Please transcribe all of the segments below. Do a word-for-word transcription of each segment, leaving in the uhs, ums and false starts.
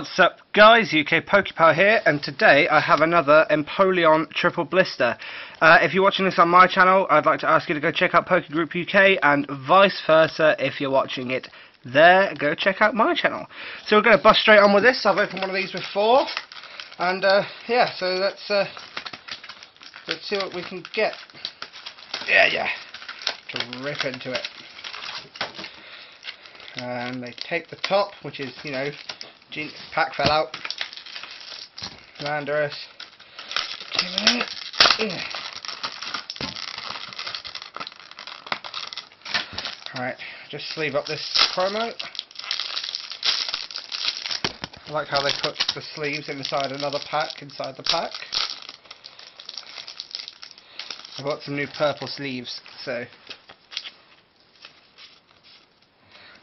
What's up guys, U K PokePower here, and today I have another Empoleon triple blister. Uh, if you're watching this on my channel, I'd like to ask you to go check out PokeGroup U K, and vice versa if you're watching it there, go check out my channel. So we're going to bust straight on with this. I've opened one of these before, and uh, yeah, so let's, uh, let's see what we can get. Yeah, yeah, to rip into it. And they take the top, which is, you know, Genius pack fell out. Landorus. Alright, just sleeve up this promo. I like how they put the sleeves inside another pack, inside the pack. I've got some new purple sleeves, so.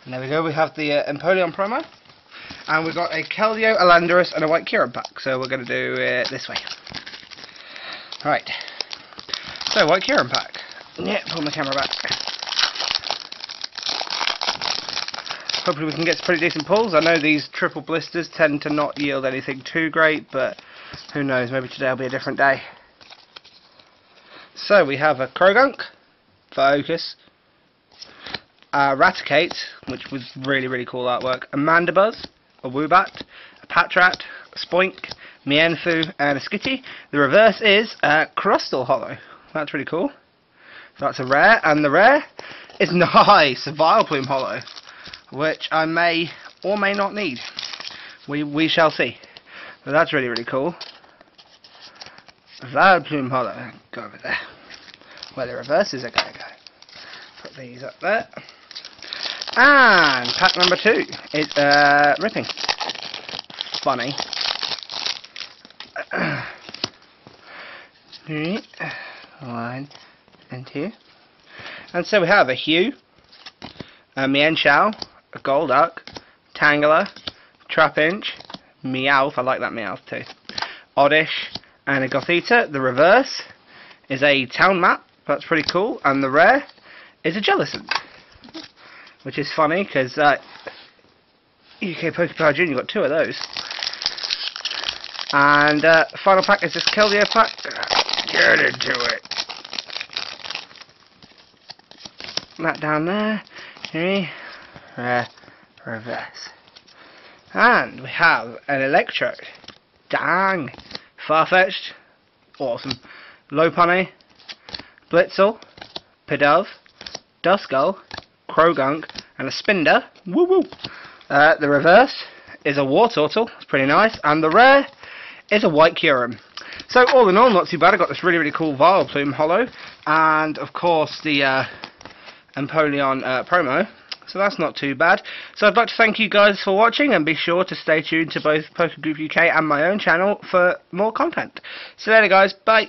And there we go, we have the uh, Empoleon promo. And we've got a Keldeo, a Landorus, and a white Kyurem pack. So we're going to do it this way. Right. So, white Kyurem pack. Yeah, pull my camera back. Hopefully we can get some pretty decent pulls. I know these triple blisters tend to not yield anything too great, but who knows, maybe today will be a different day. So, we have a Croagunk for Focus. A Raticate, which was really, really cool artwork. A Mandibuzz. A Woobat, a Patrat, a Spoink, Mienfoo, and a Skitty. The reverse is a Crustle Hollow. That's really cool. So that's a rare, and the rare is nice, a Vileplume Hollow, which I may or may not need. We we shall see. But that's really really cool. Vileplume Hollow. Go over there. Where the reverses are going to go. Put these up there. And pack number two is uh, ripping. Funny. One and two. And so we have a Hue, a Mienfoo, a Golduck, Tangela, Trapinch, Meowth. I like that Meowth too. Oddish, and a Gothita. The reverse is a town map. That's pretty cool. And the rare is a Jellicent. Which is funny, because uh, U K PokePower Junior got two of those. And uh, final pack is this Keldeo pack. Get into it. That down there. Here. Uh, reverse. And we have an Electrode. Dang. Farfetched. Awesome. Lopunny. Blitzle. Pidove. Duskull. Croagunk, and a Spinda. Woo woo! Uh, the reverse is a Wartortle. It's pretty nice. And the rare is a white Kyurem. So all in all, not too bad. I got this really really cool Vileplume Hollow, and of course the uh, Empoleon uh, promo. So that's not too bad. So I'd like to thank you guys for watching, and be sure to stay tuned to both PokeGroup U K and my own channel for more content. So there, guys. Bye.